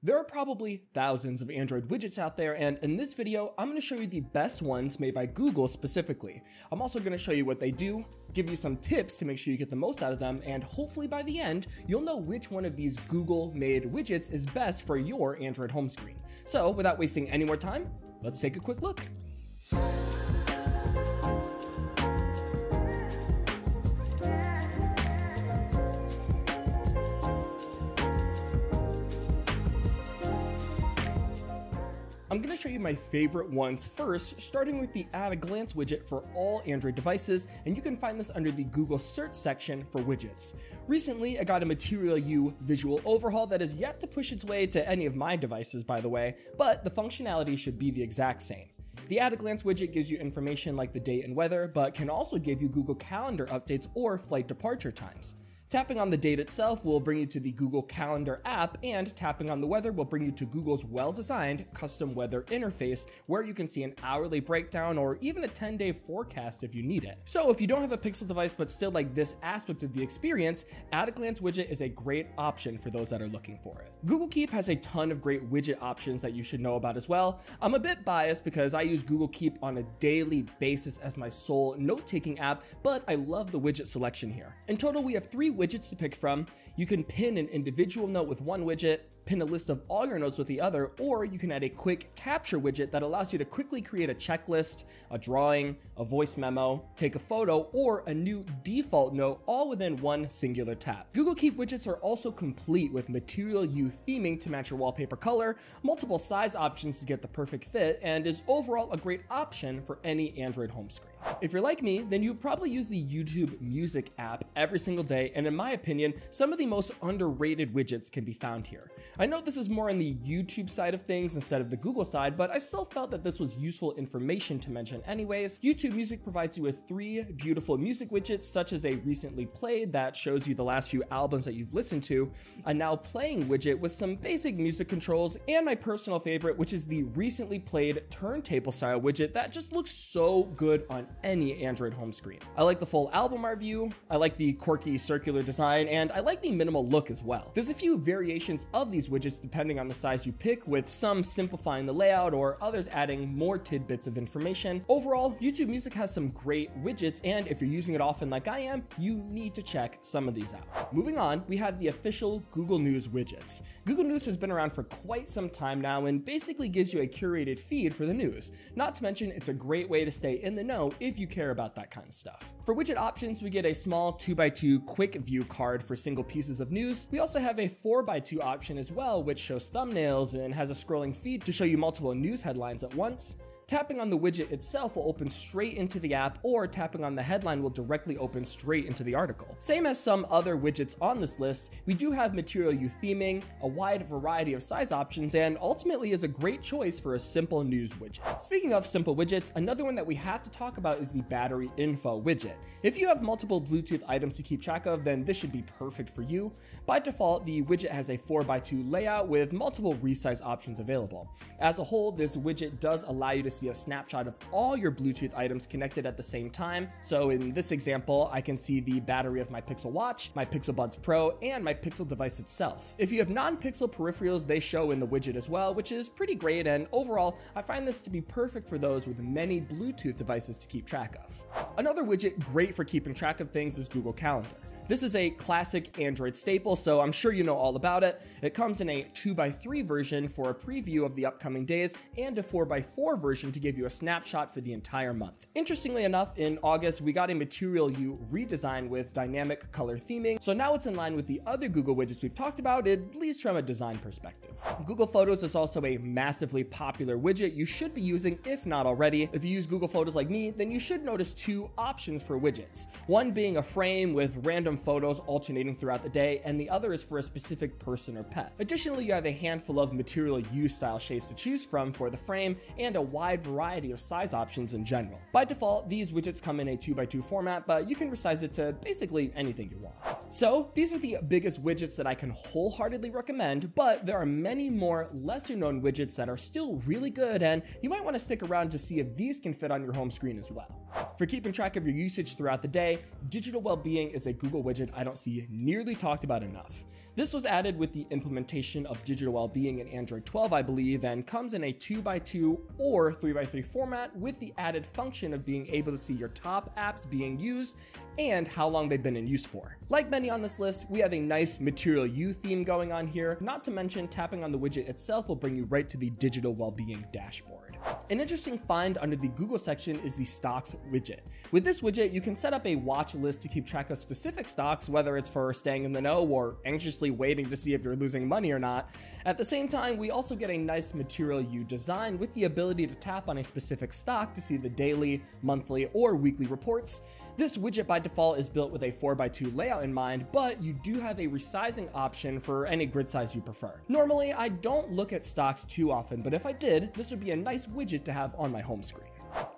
There are probably thousands of Android widgets out there, and in this video, I'm going to show you the best ones made by Google specifically. I'm also going to show you what they do, give you some tips to make sure you get the most out of them, and hopefully by the end, you'll know which one of these Google-made widgets is best for your Android home screen. So without wasting any more time, let's take a quick look. I'm going to show you my favorite ones first, starting with the At a Glance widget for all Android devices, and you can find this under the Google Search section for widgets. Recently, I got a Material U visual overhaul that is yet to push its way to any of my devices, by the way, but the functionality should be the exact same. The At a Glance widget gives you information like the date and weather, but can also give you Google Calendar updates or flight departure times. Tapping on the date itself will bring you to the Google Calendar app, and tapping on the weather will bring you to Google's well-designed custom weather interface, where you can see an hourly breakdown or even a 10-day forecast if you need it. So if you don't have a Pixel device but still like this aspect of the experience, At a Glance widget is a great option for those that are looking for it. Google Keep has a ton of great widget options that you should know about as well. I'm a bit biased because I use Google Keep on a daily basis as my sole note-taking app, but I love the widget selection here. In total, we have three widgets to pick from. You can pin an individual note with one widget, pin a list of all your notes with the other, or you can add a quick capture widget that allows you to quickly create a checklist, a drawing, a voice memo, take a photo, or a new default note all within one singular tap. Google Keep widgets are also complete with Material U theming to match your wallpaper color, multiple size options to get the perfect fit, and is overall a great option for any Android home screen. If you're like me, then you probably use the YouTube Music app every single day, and in my opinion, some of the most underrated widgets can be found here. I know this is more on the YouTube side of things instead of the Google side, but I still felt that this was useful information to mention anyways. YouTube Music provides you with three beautiful music widgets, such as a recently played that shows you the last few albums that you've listened to, a now playing widget with some basic music controls, and my personal favorite, which is the recently played turntable style widget that just looks so good on any Android home screen. I like the full album art view, I like the quirky circular design, and I like the minimal look as well. There's a few variations of these widgets depending on the size you pick, with some simplifying the layout or others adding more tidbits of information. Overall, YouTube Music has some great widgets, and if you're using it often like I am, you need to check some of these out. Moving on, we have the official Google News widgets. Google News has been around for quite some time now and basically gives you a curated feed for the news. Not to mention, it's a great way to stay in the know if you care about that kind of stuff. For widget options, we get a small 2x2 quick view card for single pieces of news. We also have a 4x2 option as well, which shows thumbnails and has a scrolling feed to show you multiple news headlines at once. Tapping on the widget itself will open straight into the app, or tapping on the headline will directly open straight into the article. Same as some other widgets on this list, we do have Material U theming, a wide variety of size options, and ultimately is a great choice for a simple news widget. Speaking of simple widgets, another one that we have to talk about is the battery info widget. If you have multiple Bluetooth items to keep track of, then this should be perfect for you. By default, the widget has a 4x2 layout with multiple resize options available. As a whole, this widget does allow you to see a snapshot of all your Bluetooth items connected at the same time. So in this example, I can see the battery of my Pixel Watch, my Pixel Buds Pro, and my Pixel device itself. If you have non-Pixel peripherals, they show in the widget as well, which is pretty great, and overall, I find this to be perfect for those with many Bluetooth devices to keep track of. Another widget great for keeping track of things is Google Calendar. This is a classic Android staple, so I'm sure you know all about it. It comes in a 2x3 version for a preview of the upcoming days and a 4x4 version to give you a snapshot for the entire month. Interestingly enough, in August, we got a Material U redesign with dynamic color theming, so now it's in line with the other Google widgets we've talked about, at least from a design perspective. Google Photos is also a massively popular widget you should be using, if not already. If you use Google Photos like me, then you should notice two options for widgets. One being a frame with random photos alternating throughout the day, and the other is for a specific person or pet. Additionally, you have a handful of Material U style shapes to choose from for the frame, and a wide variety of size options in general. By default, these widgets come in a 2x2 format, but you can resize it to basically anything you want. So these are the biggest widgets that I can wholeheartedly recommend, but there are many more lesser known widgets that are still really good, and you might want to stick around to see if these can fit on your home screen as well. For keeping track of your usage throughout the day, digital well-being is a Google widget I don't see nearly talked about enough. This was added with the implementation of digital well-being in Android 12, I believe, and comes in a 2x2 or 3x3 format with the added function of being able to see your top apps being used and how long they've been in use for. Like many on this list, we have a nice Material You theme going on here, not to mention tapping on the widget itself will bring you right to the digital well-being dashboard. An interesting find under the Google section is the Stocks widget. With this widget, you can set up a watch list to keep track of specific stocks, whether it's for staying in the know or anxiously waiting to see if you're losing money or not. At the same time, we also get a nice Material You design with the ability to tap on a specific stock to see the daily, monthly, or weekly reports. This widget by default is built with a 4x2 layout in mind, but you do have a resizing option for any grid size you prefer. Normally, I don't look at stocks too often, but if I did, this would be a nice widget to have on my home screen.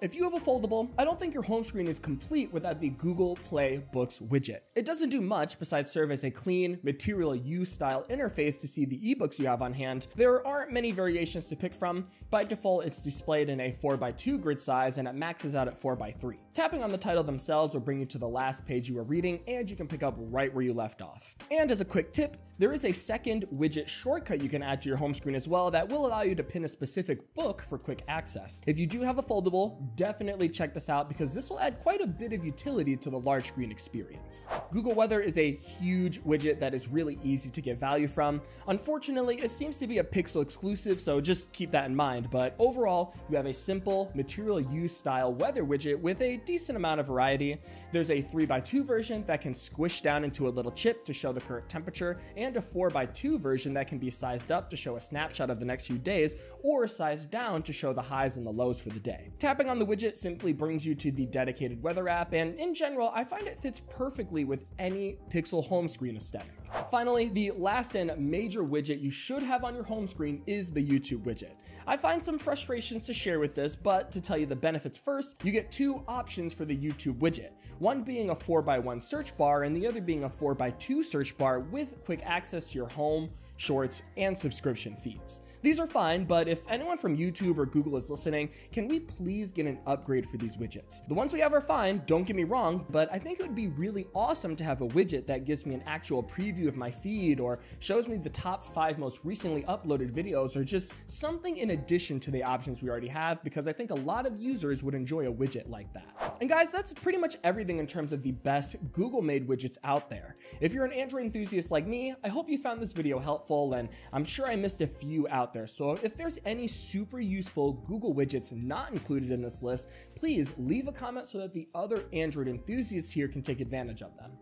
If you have a foldable, I don't think your home screen is complete without the Google Play Books widget. It doesn't do much besides serve as a clean, Material You style interface to see the ebooks you have on hand. There aren't many variations to pick from. By default, it's displayed in a 4x2 grid size and it maxes out at 4x3. Tapping on the title themselves will bring you to the last page you were reading and you can pick up right where you left off. And as a quick tip, there is a second widget shortcut you can add to your home screen as well that will allow you to pin a specific book for quick access. If you do have a foldable, definitely check this out because this will add quite a bit of utility to the large screen experience. Google Weather is a huge widget that is really easy to get value from. Unfortunately, it seems to be a Pixel exclusive, so just keep that in mind. But overall, you have a simple Material You style weather widget with a decent amount of variety. There's a 3x2 version that can squish down into a little chip to show the current temperature, and a 4x2 version that can be sized up to show a snapshot of the next few days, or sized down to show the highs and the lows for the day. Tapping on the widget simply brings you to the dedicated weather app, and in general, I find it fits perfectly with any Pixel home screen aesthetic. Finally, the last and major widget you should have on your home screen is the YouTube widget. I find some frustrations to share with this, but to tell you the benefits first, you get two options for the YouTube widget, one being a 4x1 search bar and the other being a 4x2 search bar with quick access to your home, shorts, and subscription feeds. These are fine, but if anyone from YouTube or Google is listening, can we please get an upgrade for these widgets? The ones we have are fine, don't get me wrong, but I think it would be really awesome to have a widget that gives me an actual preview of my feed or shows me the top 5 most recently uploaded videos or just something in addition to the options we already have, because I think a lot of users would enjoy a widget like that. And guys, that's pretty much everything in terms of the best Google-made widgets out there. If you're an Android enthusiast like me, I hope you found this video helpful, and I'm sure I missed a few out there, so if there's any super useful Google widgets not included in this list, please leave a comment so that the other Android enthusiasts here can take advantage of them.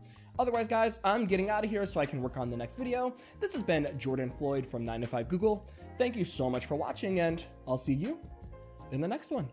Otherwise, guys, I'm getting out of here so I can work on the next video. This has been Jordan Floyd from 9to5Google. Thank you so much for watching, and I'll see you in the next one.